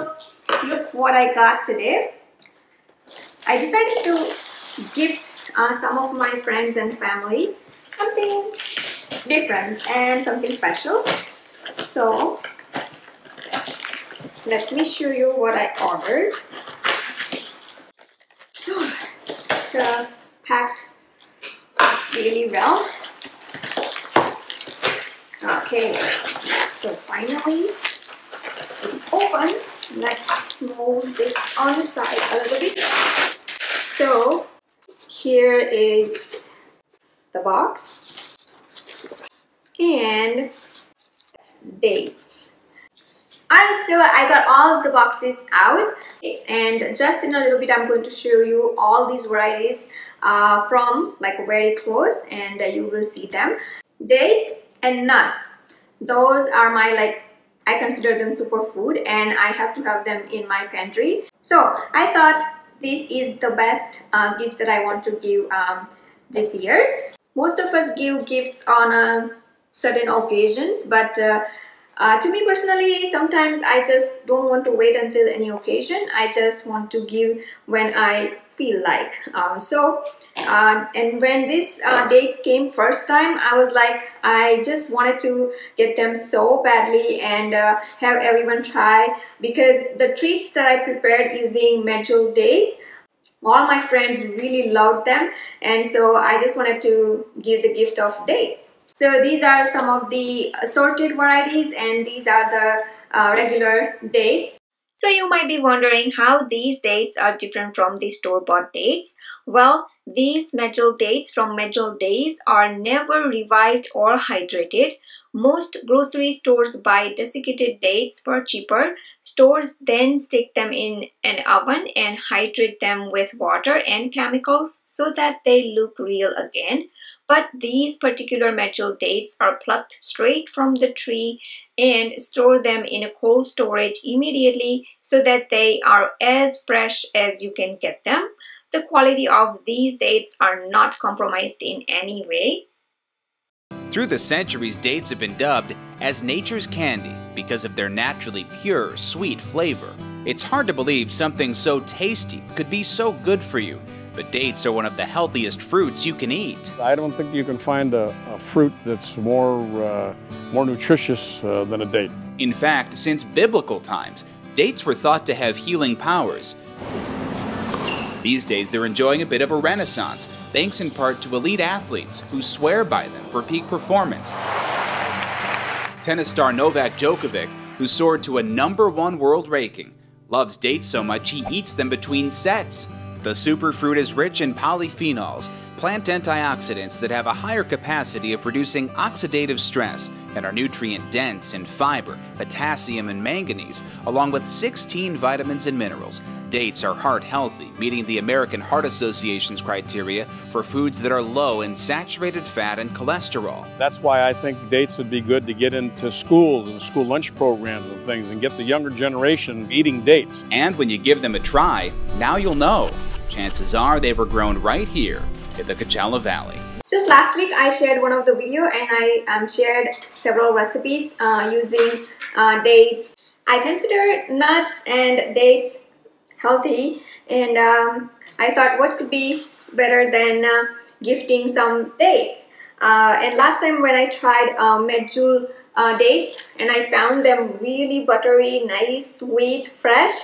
So look what I got today. I decided to gift some of my friends and family something different and something special. So let me show you what I ordered. It's packed really well. Okay, so finally it's open. Let's move this on the side a little bit. So here is the box, and it's dates. Alright, so I got all of the boxes out, and just in a little bit I'm going to show you all these varieties from like very close, and you will see them. Dates and nuts, those are my, like, I consider them superfood, and I have to have them in my pantry. So I thought this is the best gift that I want to give this year. Most of us give gifts on certain occasions, but to me personally, sometimes I just don't want to wait until any occasion. I just want to give when I feel like. And when these dates came first time, I was like, I just wanted to get them so badly and have everyone try, because the treats that I prepared using Medjool Dates, all my friends really loved them, and so I just wanted to give the gift of dates. So these are some of the assorted varieties, and these are the regular dates. So you might be wondering how these dates are different from the store-bought dates. Well, these Medjool dates from Medjool Days are never revived or hydrated. Most grocery stores buy desiccated dates for cheaper. Stores then stick them in an oven and hydrate them with water and chemicals so that they look real again. But these particular Medjool dates are plucked straight from the tree and store them in a cold storage immediately so that they are as fresh as you can get them. The quality of these dates are not compromised in any way. Through the centuries, dates have been dubbed as nature's candy because of their naturally pure, sweet flavor. It's hard to believe something so tasty could be so good for you. But dates are one of the healthiest fruits you can eat. I don't think you can find a fruit that's more nutritious than a date. In fact, since biblical times, dates were thought to have healing powers. These days, they're enjoying a bit of a renaissance, thanks in part to elite athletes who swear by them for peak performance. Tennis star Novak Djokovic, who soared to a #1 world ranking, loves dates so much he eats them between sets. The superfruit is rich in polyphenols, plant antioxidants that have a higher capacity of reducing oxidative stress, and are nutrient-dense in fiber, potassium, and manganese, along with 16 vitamins and minerals. Dates are heart-healthy, meeting the American Heart Association's criteria for foods that are low in saturated fat and cholesterol. That's why I think dates would be good to get into schools and school lunch programs and things, and get the younger generation eating dates. And when you give them a try, now you'll know. Chances are they were grown right here in the Coachella Valley. Just last week I shared one of the video, and I shared several recipes using dates. I consider nuts and dates healthy, and I thought what could be better than gifting some dates. And last time when I tried Medjool dates, and I found them really buttery, nice, sweet, fresh,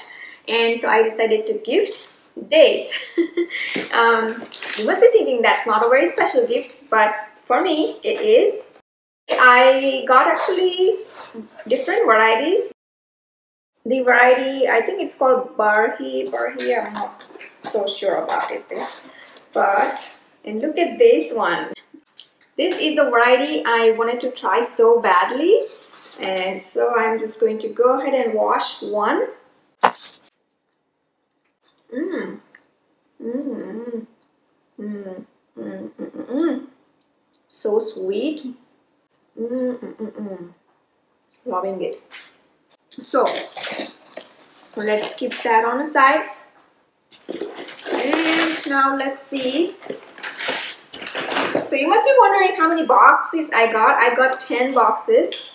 and so I decided to gift dates. You must be thinking that's not a very special gift, but for me it is. I got actually different varieties. The variety, I think it's called Barhi, I'm not so sure about it, and look at this one. This is the variety I wanted to try so badly, and so I'm just going to go ahead and wash one. So sweet. Loving it. So let's keep that on the side, and now let's see. So you must be wondering how many boxes I got. I got 10 boxes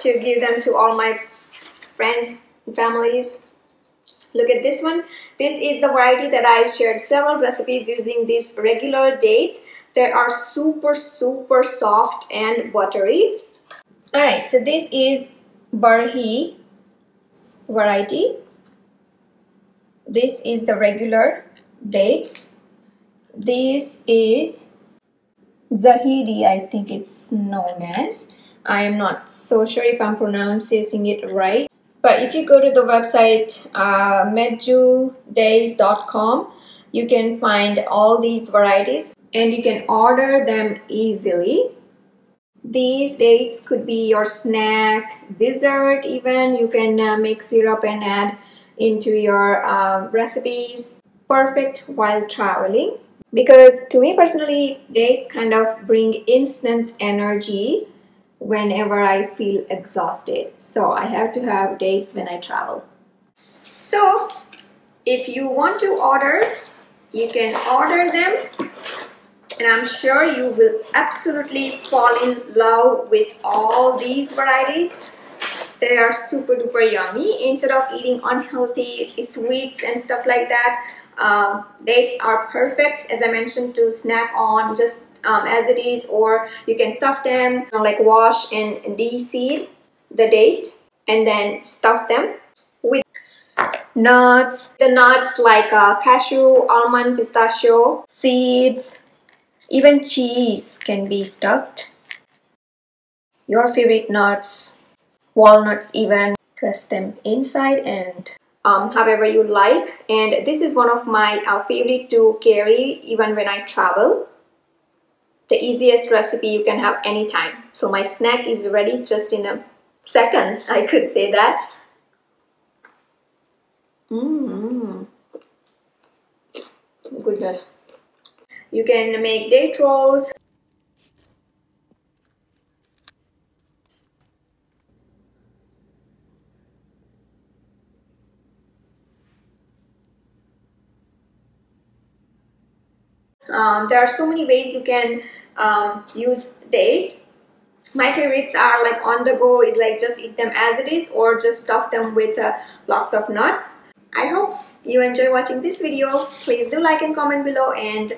to give them to all my friends, families. Look at this one. This is the variety that I shared several recipes using these regular dates. They are super soft and buttery. Alright, so this is Barhi variety. This is the regular dates. This is Zahidi, I think it's known as. I am not so sure if I'm pronouncing it right. But if you go to the website medjooldays.com, you can find all these varieties and you can order them easily. These dates could be your snack, dessert even. You can make syrup and add into your recipes. Perfect while traveling. Because to me personally, dates kind of bring instant energy whenever I feel exhausted. So I have to have dates when I travel. So if you want to order, you can order them. And I'm sure you will absolutely fall in love with all these varieties. They are super-duper yummy. Instead of eating unhealthy sweets and stuff like that, dates are perfect, as I mentioned, to snack on just as it is, or you can stuff them, you know, like wash and de-seed the date and then stuff them with nuts. The nuts like cashew, almond, pistachio, seeds, even cheese can be stuffed. Your favorite nuts, walnuts even, press them inside and however you like. And this is one of my favorite to carry even when I travel. The easiest recipe you can have anytime. So my snack is ready just in seconds, I could say that. Goodness. You can make date rolls. There are so many ways you can use dates. My favorites are like on the go, is like just eat them as it is or just stuff them with lots of nuts. I hope you enjoy watching this video. Please do like and comment below, and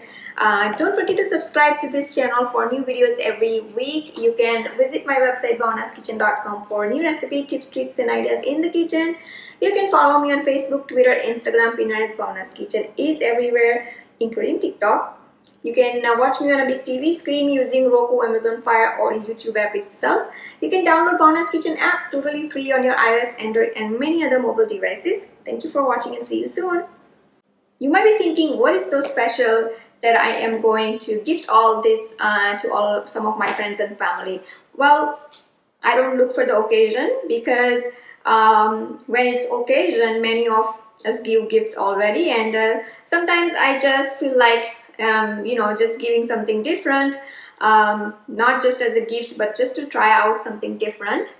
don't forget to subscribe to this channel for new videos every week. You can visit my website bhavnaskitchen.com for new recipe tips, tricks and ideas in the kitchen. You can follow me on Facebook, Twitter, Instagram. Pinterest, Bhavna's Kitchen is everywhere, including TikTok. You can watch me on a big TV screen using Roku, Amazon Fire or YouTube app itself. You can download Bhavna's Kitchen app totally free on your iOS, Android and many other mobile devices. Thank you for watching and see you soon. You might be thinking, what is so special that I am going to gift all this to some of my friends and family? Well, I don't look for the occasion, because when it's occasion, many of us give gifts already, and sometimes I just feel like you know, just giving something different, not just as a gift but just to try out something different.